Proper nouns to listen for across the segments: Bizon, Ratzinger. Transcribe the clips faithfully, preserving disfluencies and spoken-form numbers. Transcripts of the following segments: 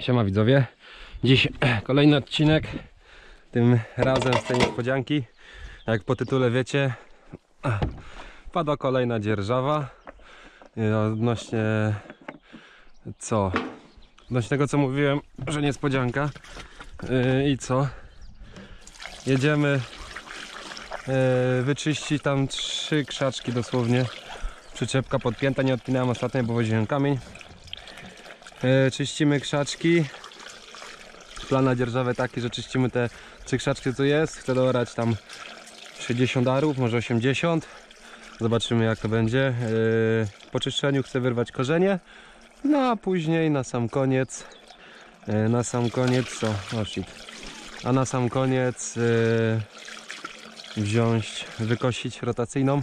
Siema widzowie, dziś kolejny odcinek, tym razem z tej niespodzianki. Jak po tytule wiecie, pada kolejna dzierżawa. Odnośnie co? Odnośnie tego, co mówiłem, że niespodzianka. Yy, I co? Jedziemy yy, wyczyścić tam trzy krzaczki dosłownie. Przyczepka podpięta, nie odpinałem ostatnio, bo woziłem kamień. Yy, czyścimy krzaczki. Plan na dzierżawę taki, że czyścimy te trzy krzaczki, co jest. Chcę doorać tam sześćdziesiąt arów, może osiemdziesiąt. Zobaczymy, jak to będzie. Yy, po czyszczeniu chcę wyrwać korzenie. No a później na sam koniec yy, na sam koniec co? Oh shit. A na sam koniec yy, wziąć, wykosić rotacyjną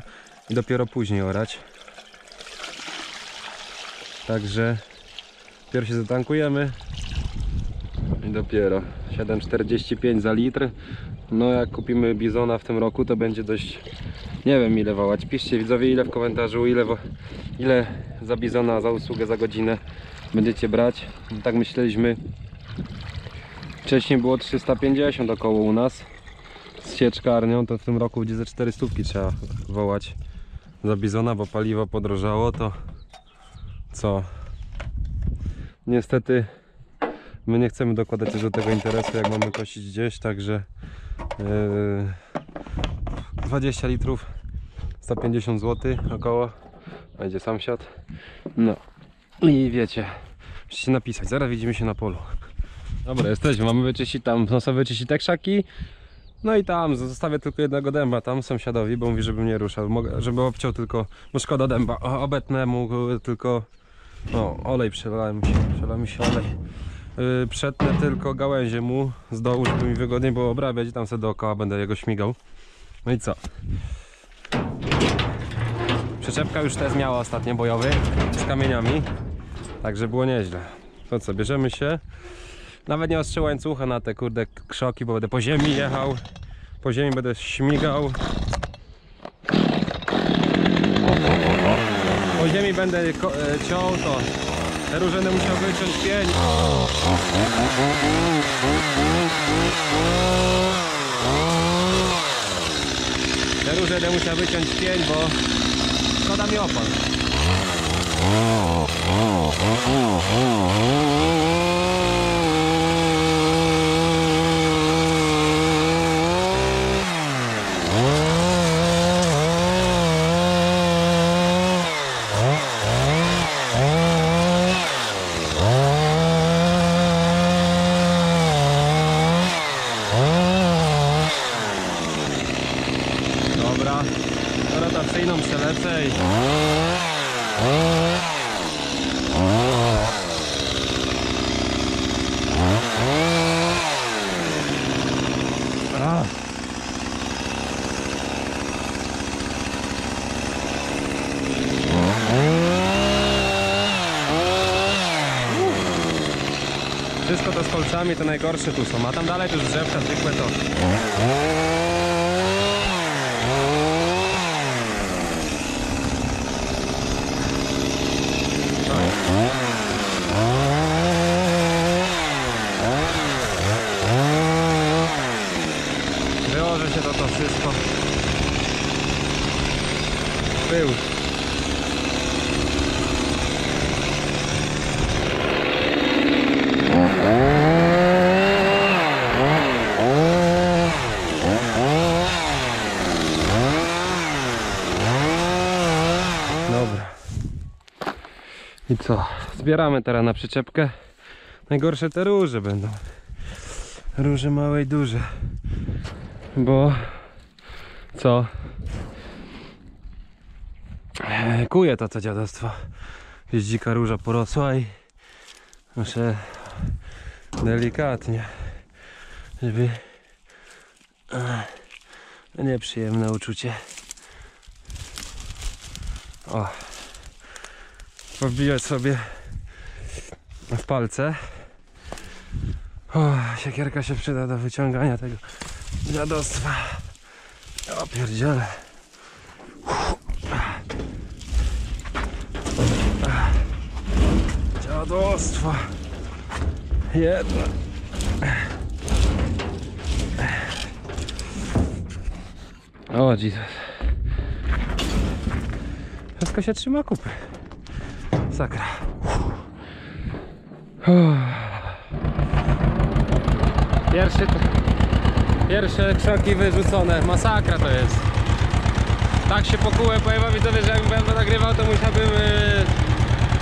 i dopiero później orać. Także dopiero się zatankujemy i dopiero siedem czterdzieści pięć za litr. No jak kupimy Bizona w tym roku, to będzie dość, nie wiem ile wołać. Piszcie widzowie, ile w komentarzu, ile, wo... ile za Bizona, za usługę, za godzinę będziecie brać. Tak myśleliśmy. Wcześniej było trzysta pięćdziesiąt około u nas z sieczkarnią, to w tym roku będzie ze czterysta trzeba wołać za Bizona, bo paliwo podrożało, to co? Niestety my nie chcemy dokładać się do tego interesu, jak mamy kosić gdzieś, także yy, dwadzieścia litrów, sto pięćdziesiąt złotych około, będzie sąsiad. No i wiecie, musicie napisać, zaraz widzimy się na polu. Dobra, jesteśmy, mamy wyczyścić tam, no sobie wyczyścić te krzaki. No i tam zostawię tylko jednego dęba tam sąsiadowi, bo mówi, żebym nie ruszał, żeby obciął tylko, bo szkoda dęba, obetnę mu tylko, no olej przelałem się, przelałem się olej. Yy, przetnę tylko gałęzie mu z dołu, żeby mi wygodniej było obrabiać i tam sobie dookoła będę jego śmigał. No i co? Przyczepka już też miała ostatnio bojowy z kamieniami, także było nieźle. To co, bierzemy się. Nawet nie ostrzę łańcucha na te kurde krzoki, bo będę po ziemi jechał, po ziemi będę śmigał. Po ziemi będę e, ciął to. Te róże będę musiał wyciąć pień. Te róże będę musiał wyciąć pień, bo szkoda mi opon. Rotacyjną przelecę i... Wszystko to z kolcami, to najgorsze tu są, a tam dalej to już drzewka zwykłe to... Wyłoży się to to wszystko. Był. Dobra. I co? Zbieramy teraz na przyczepkę. Najgorsze te róże będą. Róże małe i duże. Bo co? Kuje to co dziadostwo. Jest dzika róża porosła i muszę delikatnie, żeby... Nieprzyjemne uczucie. O, wbiję sobie w palce. O, siekierka się przyda do wyciągania tego dziadostwa. O pierdziele. Dziadostwo. jedno. O, Jesus. Wszystko się trzyma kupy. Sakra. Pierwszy, pierwsze krzoki wyrzucone. Masakra to jest. Tak się pokułem, powiem wam widzowie, że jakbym będę nagrywał, to musiałbym yy,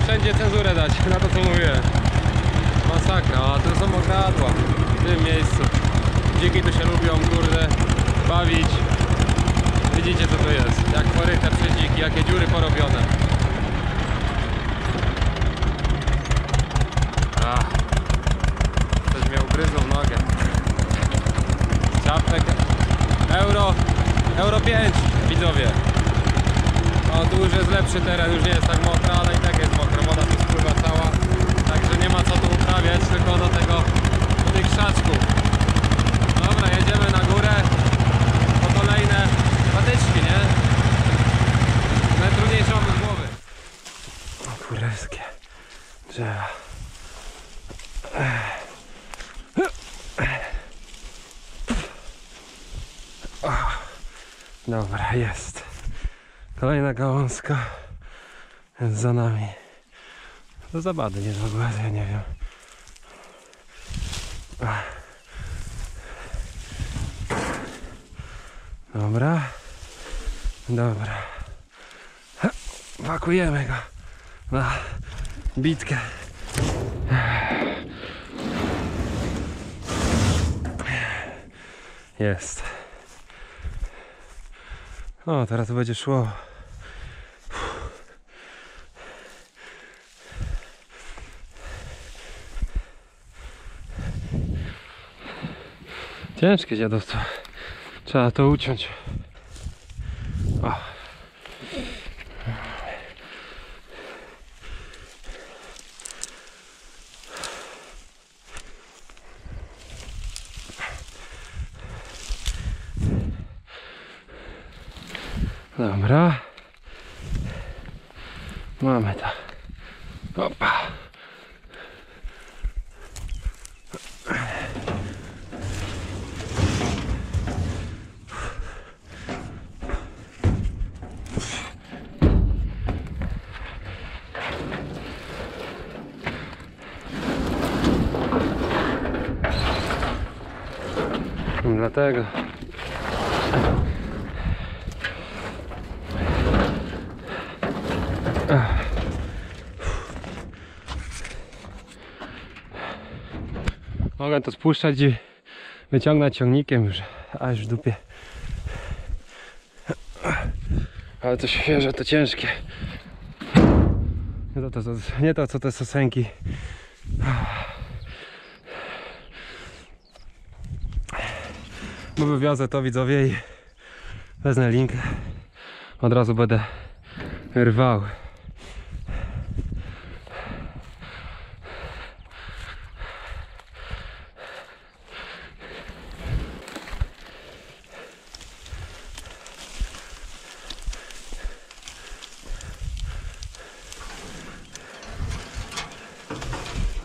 wszędzie cenzurę dać na to, co mówiłem. Masakra, a tu są mokradła w tym miejscu. Dziki tu się lubią, kurde, bawić. Widzicie, co tu jest, jak koryte przy dziki, jakie dziury porobione. Ach, ktoś mnie ugryzł w nogę. Czapek euro, euro pięć, widzowie. O, tu już jest lepszy teren, już nie jest tak mokro, ale i tak jest mokro, woda tu spływa cała. Także nie ma co tu uprawiać, tylko do tego, do tych krzaczków. Dobra, jedziemy na górę po kolejne patyczki, nie? Najtrudniejsze mamy z głowy. O kurewskie drzewa. Dobra, jest. Kolejna gałązka jest za nami. Do zabady nie w ogóle, ja nie wiem. Dobra. Dobra, pakujemy go na bitkę. Jest. O, teraz to będzie szło. Ciężkie dziadostwo. Trzeba to uciąć. O. Dobra. Mamy to. Opa. Dlatego mogę to spuszczać i wyciągnąć ciągnikiem już aż w dupie, ale to świeże, to ciężkie, nie to, to, nie to co te sosenki. Bo wywiozę to, widzowie, i wezmę link. Od razu będę rwał.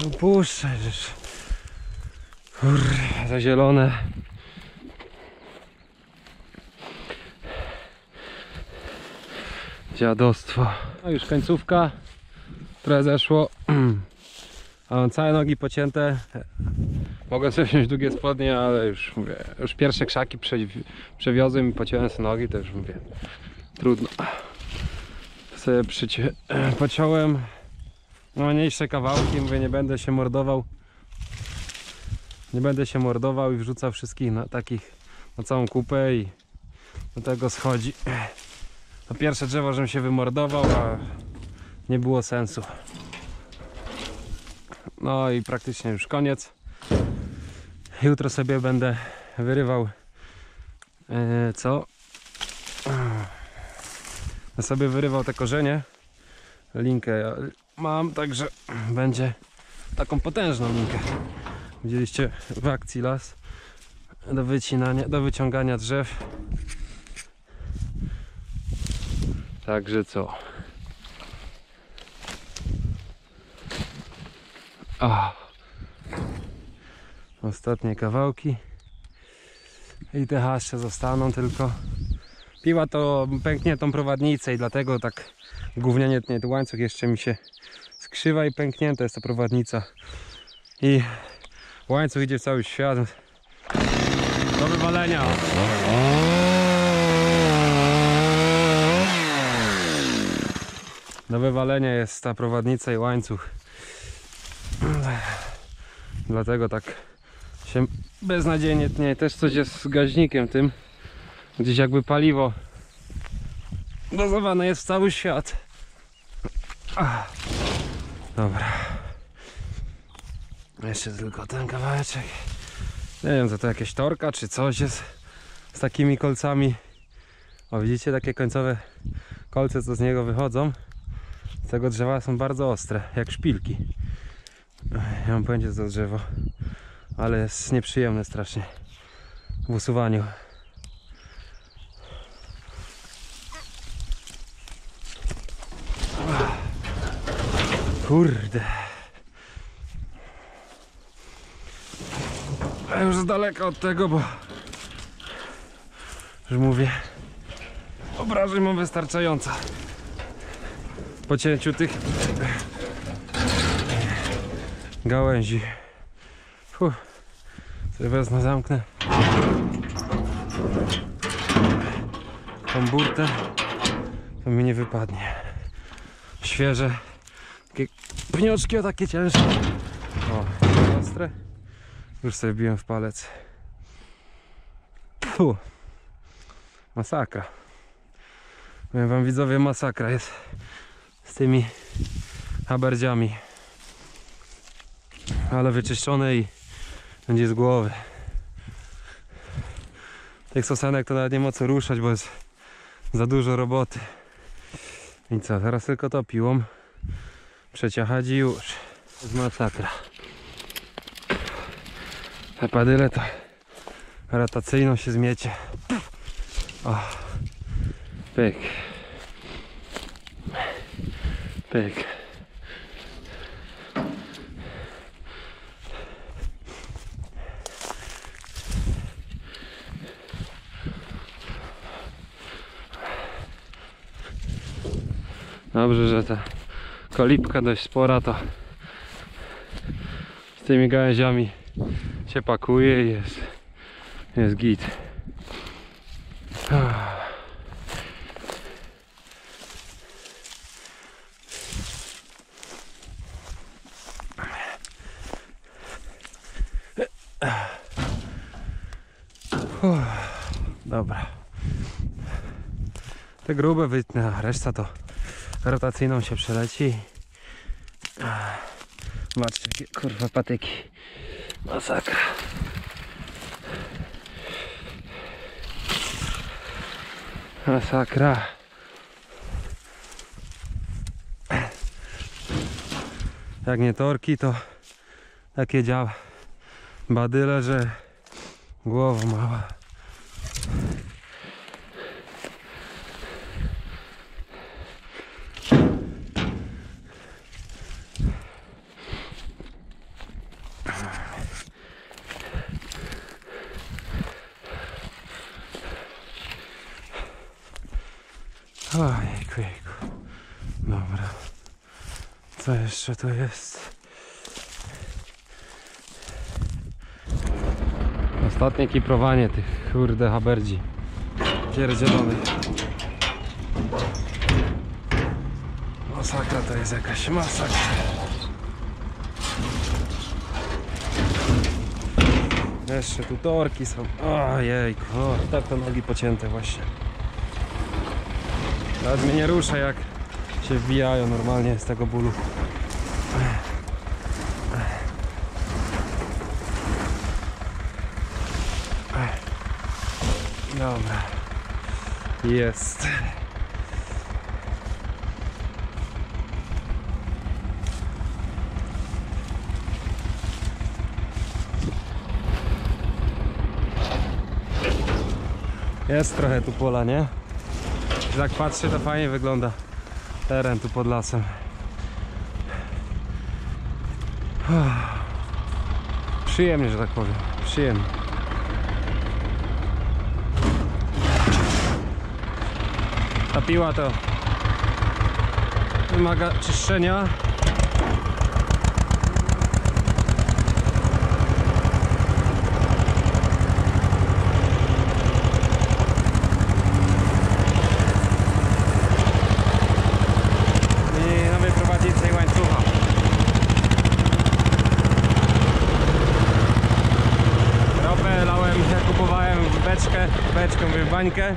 No puszczę, żeż. Kurwa, za zielone. Dziadostwo. No już końcówka, trochę zeszło. A mam całe nogi pocięte. Mogę sobie wziąć długie spodnie, ale już mówię, już pierwsze krzaki przewiozłem i pociąłem sobie nogi, to już mówię, trudno. Sobie przycie... pociąłem mniejsze kawałki, mówię, nie będę się mordował. Nie będę się mordował i wrzucał wszystkich na takich, na całą kupę i do tego schodzi. To pierwsze drzewo, żebym się wymordował, a nie było sensu. No i praktycznie już koniec. Jutro sobie będę wyrywał yy, co? Ja sobie wyrywał te korzenie. Linkę mam, także będzie taką potężną linkę. Widzieliście w akcji las do wycinania, do wyciągania drzew. Także co? O. Ostatnie kawałki i te haszcze zostaną tylko. Piła to pęknie tą prowadnicę i dlatego tak gównianie ten łańcuch jeszcze mi się skrzywa i pęknięta jest ta prowadnica. I łańcuch idzie w cały świat. Do wywalenia. Do wywalenia jest ta prowadnica i łańcuch. Dlatego tak się beznadziejnie tnie. Też coś jest z gaźnikiem tym. Gdzieś jakby paliwo dozowane jest w cały świat. Dobra. Jeszcze tylko ten kawałeczek. Nie wiem, za to jakieś torka czy coś jest z takimi kolcami. O, widzicie takie końcowe kolce, co z niego wychodzą. Z tego drzewa są bardzo ostre, jak szpilki. Nie mam pojęcia, co to drzewo, ale jest nieprzyjemne strasznie w usuwaniu. Kurde. Ja już z daleka od tego, bo już mówię, obrażeń mam wystarczająco po cięciu tych gałęzi. Fuh, sobie wezmę, zamknę tą burtę, to mi nie wypadnie. Świeże takie pnioczki, o takie ciężkie, o, ostre. Już sobie biłem w palec. Puh. Masakra. Mówię wam, widzowie, masakra jest z tymi haberdziami. Ale wyczyszczone i będzie z głowy. Tych sosenek to nawet nie ma co ruszać, bo jest za dużo roboty. I co, teraz tylko to piłą przeciachać i już. Z masakra. Te padyle to rotacyjną się zmiecie. O. Pyk. Pyk. Dobrze, że ta kolibka dość spora, to z tymi gałęziami się pakuje i jest, jest git. Uff, dobra. Te grube wytnę, a reszta to rotacyjną się przeleci. Zobaczcie, kurwa, patyki. Masakra. Masakra. Jak nie torki, to takie działa badyle, że głowa mała. Ojejku, jejku. Dobra. Co jeszcze tu jest? Ostatnie kiprowanie tych kurde haberdzi pierdzielonych. Masakra to jest jakaś, masakra. Jeszcze tu torki są. Ojejku, o, tak to nogi pocięte właśnie. Nawet mnie nie rusza, jak się wbijają normalnie z tego bólu. Dobra. Jest. Jest trochę tu pola, nie? Jak patrzę, to fajnie wygląda teren tu pod lasem. Uff, przyjemnie, że tak powiem, przyjemnie. Ta piła to wymaga czyszczenia. Bańkę,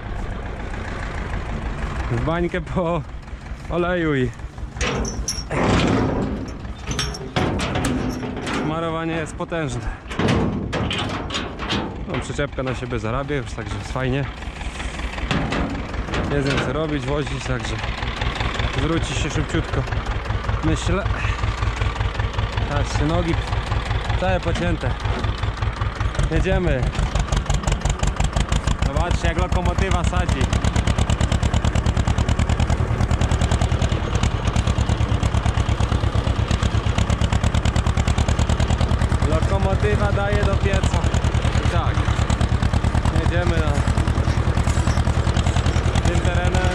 bańkę po oleju i smarowanie jest potężne. Mam przyczepkę na siebie, zarabię już, także jest fajnie. Nie wiem co robić, wozić, także zwróci się szybciutko, myślę. Patrzcie, nogi całe pocięte. Jedziemy. Patrzcie, jak lokomotywa sadzi. Lokomotywa daje do pieca. I tak, jedziemy na tym terenem.